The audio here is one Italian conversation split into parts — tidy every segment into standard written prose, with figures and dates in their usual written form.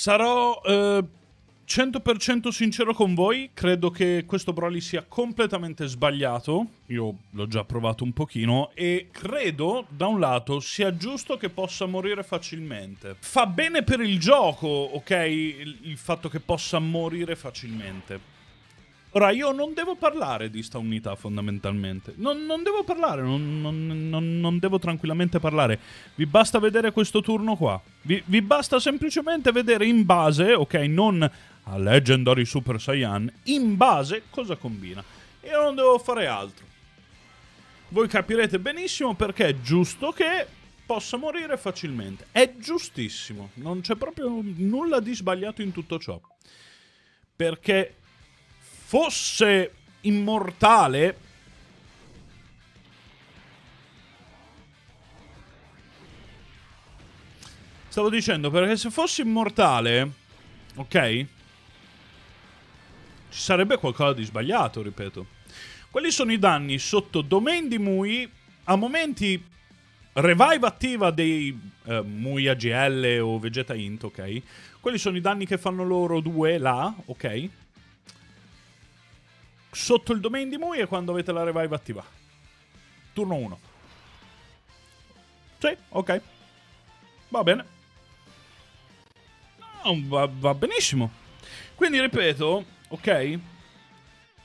Sarò 100% sincero con voi, credo che questo Broly sia completamente sbagliato, io l'ho già provato un pochino, e credo, da un lato, sia giusto che possa morire facilmente. Fa bene per il gioco, ok, il fatto che possa morire facilmente. Ora, io non devo parlare di sta unità, fondamentalmente. Non devo parlare, non devo tranquillamente parlare. Vi basta vedere questo turno qua. Vi basta semplicemente vedere in base, ok, non a Legendary Super Saiyan, in base cosa combina. Io non devo fare altro. Voi capirete benissimo perché è giusto che possa morire facilmente. È giustissimo. Non c'è proprio nulla di sbagliato in tutto ciò. Perché fosse immortale, stavo dicendo, perché se fosse immortale, ok, ci sarebbe qualcosa di sbagliato, ripeto. Quelli sono i danni sotto domain di MUI, a momenti revive attiva dei MUI AGL o Vegeta Int, ok? Quelli sono i danni che fanno loro due là, ok? Sotto il domain di MUI è quando avete la revive attiva. Turno 1. Sì, ok. Va bene. No, va benissimo. Quindi ripeto, ok,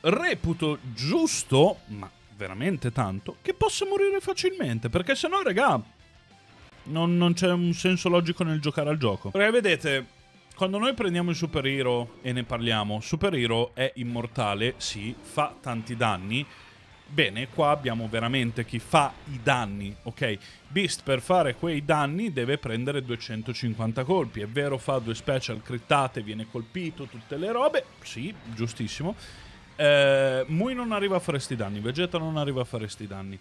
reputo giusto, ma veramente tanto, che possa morire facilmente. Perché se no, raga, non c'è un senso logico nel giocare al gioco. Perché vedete, quando noi prendiamo il Super Hero e ne parliamo, Super Hero è immortale, sì, fa tanti danni. Bene, qua abbiamo veramente chi fa i danni, ok? Beast per fare quei danni deve prendere 250 colpi. È vero, fa due special crittate, viene colpito, tutte le robe. Sì, giustissimo. Mui non arriva a fare sti danni, Vegeta non arriva a fare sti danni.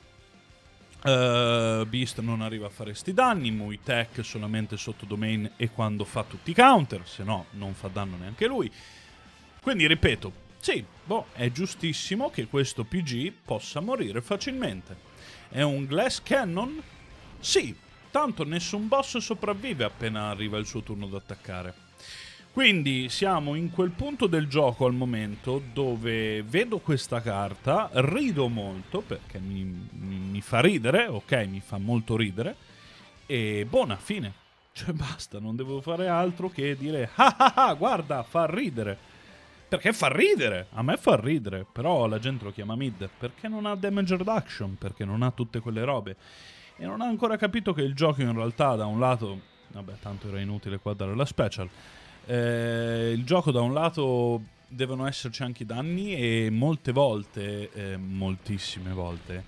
Beast non arriva a fare sti danni, Muay Tech solamente sotto domain e quando fa tutti i counter, se no non fa danno neanche lui. Quindi ripeto, sì, boh, è giustissimo che questo PG possa morire facilmente. È un Glass Cannon? Sì, tanto nessun boss sopravvive appena arriva il suo turno d'attaccare. Quindi siamo in quel punto del gioco al momento dove vedo questa carta, rido molto perché mi fa ridere, ok, mi fa molto ridere, e buona fine. Cioè basta, non devo fare altro che dire ah ah ah, guarda, fa ridere. Perché fa ridere, a me fa ridere, però la gente lo chiama mid, perché non ha damage reduction, perché non ha tutte quelle robe. E non ha ancora capito che il gioco in realtà da un lato, vabbè tanto era inutile qua dare la special, il gioco da un lato devono esserci anche i danni e molte volte, moltissime volte,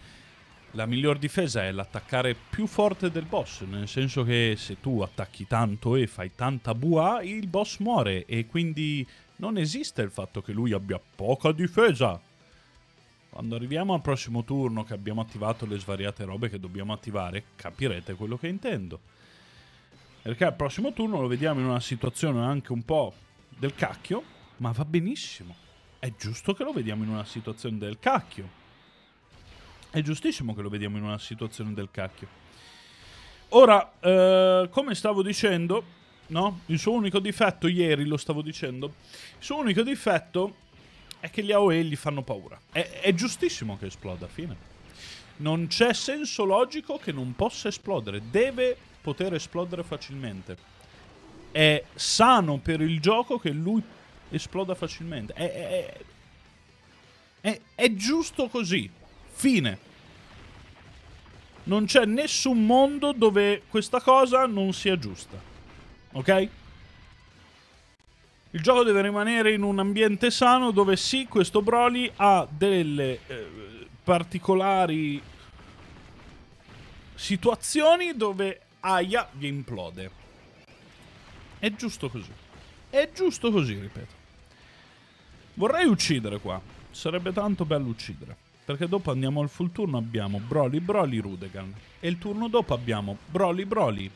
la miglior difesa è l'attaccare più forte del boss, nel senso che se tu attacchi tanto e fai tanta bua, il boss muore e quindi non esiste il fatto che lui abbia poca difesa. Quando arriviamo al prossimo turno che abbiamo attivato le svariate robe che dobbiamo attivare, capirete quello che intendo. Perché al prossimo turno lo vediamo in una situazione anche un po' del cacchio, ma va benissimo. È giusto che lo vediamo in una situazione del cacchio. È giustissimo che lo vediamo in una situazione del cacchio. Ora, come stavo dicendo, no? Il suo unico difetto, ieri lo stavo dicendo, il suo unico difetto è che gli AOE gli fanno paura. È giustissimo che esploda, fine. Non c'è senso logico che non possa esplodere. Deve poter esplodere facilmente. È sano per il gioco che lui esploda facilmente. È giusto così. Fine. Non c'è nessun mondo dove questa cosa non sia giusta. Ok? Il gioco deve rimanere in un ambiente sano dove sì, questo Broly ha delle particolari situazioni dove aia vi implode. È giusto così. È giusto così, ripeto. Vorrei uccidere qua. Sarebbe tanto bello uccidere. Perché dopo andiamo al full turno, abbiamo Broly, Broly, Rudegan. E il turno dopo abbiamo Broly, Broly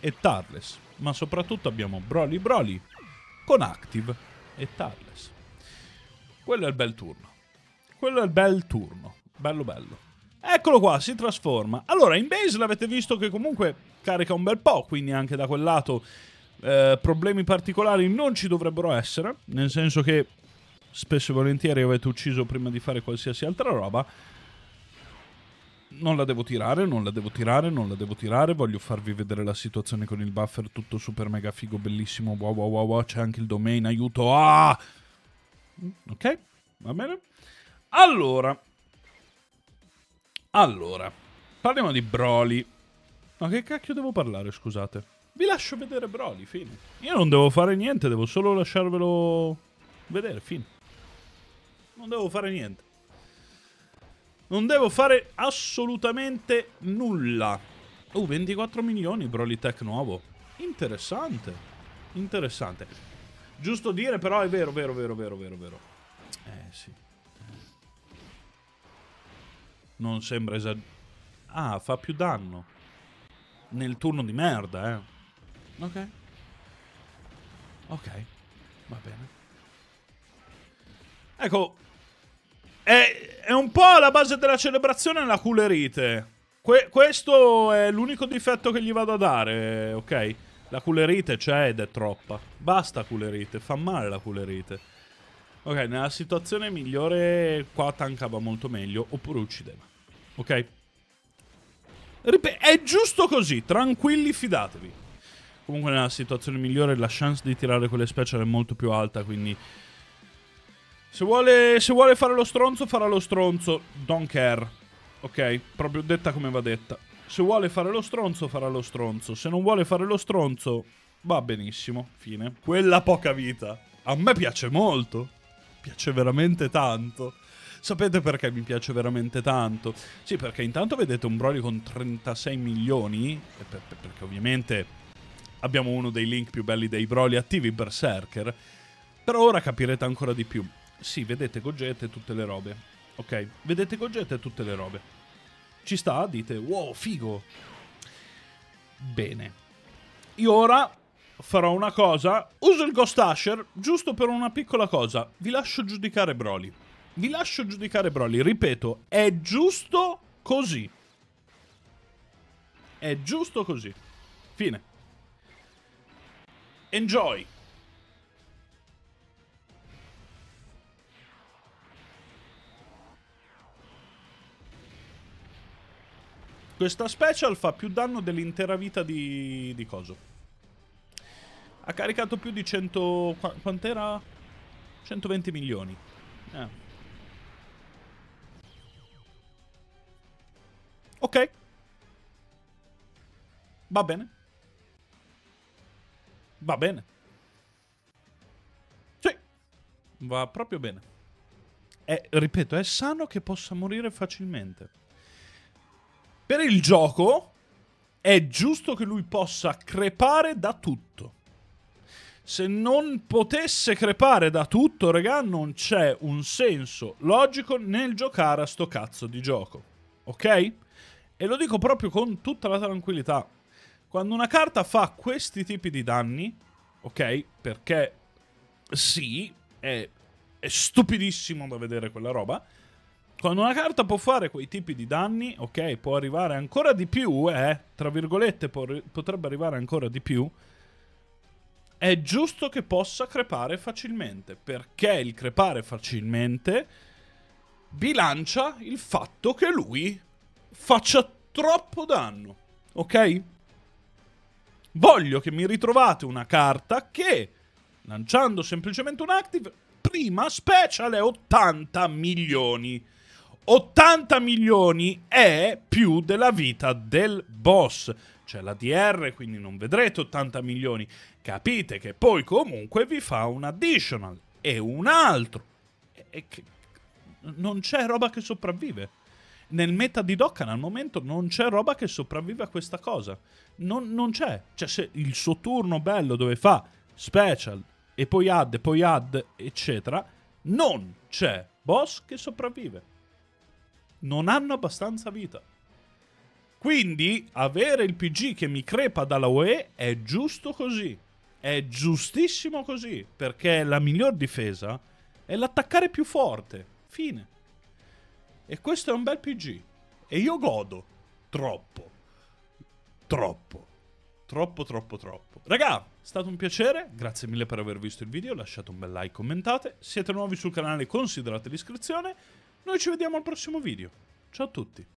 e Tarles. Ma soprattutto abbiamo Broly, Broly con Active e Tarles. Quello è il bel turno. Quello è il bel turno. Bello bello. Eccolo qua, si trasforma. Allora, in base l'avete visto che comunque carica un bel po', quindi anche da quel lato Problemi particolari non ci dovrebbero essere, nel senso che spesso e volentieri avete ucciso prima di fare qualsiasi altra roba. Non la devo tirare, non la devo tirare, non la devo tirare. Voglio farvi vedere la situazione con il buffer, tutto super mega figo, bellissimo. Wow, wow, wow, wow. C'è anche il domain, aiuto. Ah! Ok, va bene. Allora, parliamo di Broly. Ma che cacchio devo parlare, scusate? Vi lascio vedere Broly, fine. Io non devo fare niente, devo solo lasciarvelo vedere, fine. Non devo fare niente. Non devo fare assolutamente nulla. Oh, 24 milioni Broly Tech nuovo. Interessante. Interessante. Giusto dire, però, è vero. Sì. Non sembra esagerato. Ah, fa più danno. Nel turno di merda, Ok. Ok. Va bene. Ecco. È un po' la base della celebrazione la culerite. Questo è l'unico difetto che gli vado a dare, ok? La culerite c'è ed è troppa. Basta culerite, fa male la culerite. Ok, nella situazione migliore qua tankava molto meglio, oppure uccideva, ok? È giusto così, tranquilli, fidatevi. Comunque nella situazione migliore la chance di tirare quelle special è molto più alta, quindi... Se vuole fare lo stronzo, farà lo stronzo. Don't care. Ok? Proprio detta come va detta. Se vuole fare lo stronzo, farà lo stronzo. Se non vuole fare lo stronzo, va benissimo. Fine. Quella poca vita. A me piace molto. Piace veramente tanto. Sapete perché mi piace veramente tanto? Sì, perché intanto vedete un Broly con 36 milioni. Perché ovviamente abbiamo uno dei link più belli dei Broly attivi, Berserker. Però ora capirete ancora di più. Sì, vedete Gogeta e tutte le robe. Ok, vedete Gogeta e tutte le robe. Ci sta? Dite, wow, figo. Bene. Io ora farò una cosa. Uso il Ghost Asher giusto per una piccola cosa. Vi lascio giudicare Broly. Vi lascio giudicare Broly. Ripeto, è giusto così. È giusto così. Fine. Enjoy. Questa special fa più danno dell'intera vita di coso. Ha caricato più di 100... Quant'era? 120 milioni. Ok. Va bene. Va bene. Sì. Va proprio bene. Ripeto, è sano che possa morire facilmente. Per il gioco è giusto che lui possa crepare da tutto. Se non potesse crepare da tutto, raga, non c'è un senso logico nel giocare a sto cazzo di gioco. Ok? E lo dico proprio con tutta la tranquillità. Quando una carta fa questi tipi di danni, ok? Perché sì, è stupidissimo da vedere quella roba. Quando una carta può fare quei tipi di danni, ok, può arrivare ancora di più, tra virgolette, potrebbe arrivare ancora di più, è giusto che possa crepare facilmente, perché il crepare facilmente bilancia il fatto che lui faccia troppo danno, ok? Voglio che mi ritrovate una carta che, lanciando semplicemente un active, prima special è 80 milioni. 80 milioni è più della vita del boss. C'è la DR, quindi non vedrete 80 milioni. Capite che poi comunque vi fa un additional e un altro. Non c'è roba che sopravvive. Nel meta di Dokkan al momento non c'è roba che sopravvive a questa cosa. Non c'è. Cioè se il suo turno bello dove fa special e poi add, eccetera, non c'è boss che sopravvive. Non hanno abbastanza vita. Quindi avere il PG che mi crepa dalla UE è giusto così. È giustissimo così. Perché la miglior difesa è l'attaccare più forte. Fine. E questo è un bel PG. E io godo. Troppo. Troppo. Troppo, troppo, troppo. Raga! È stato un piacere, grazie mille per aver visto il video, lasciate un bel like, commentate, siete nuovi sul canale considerate l'iscrizione, noi ci vediamo al prossimo video, ciao a tutti!